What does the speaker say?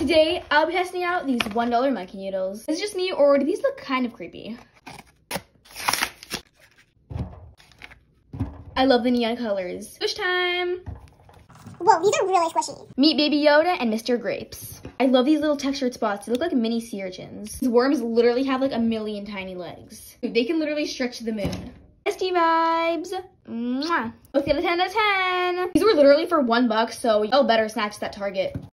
Today, I'll be testing out these $1 Mickey Noodles. Is it just me, or do these look kind of creepy? I love the neon colors. Squish time! Whoa, these are really squishy. Meet Baby Yoda and Mr. Grapes. I love these little textured spots. They look like mini sea urchins. These worms literally have like a million tiny legs. They can literally stretch to the moon. Tasty vibes! Mwah! Let's get a 10 out of 10! These were literally for $1, so y'all better snatch that Target.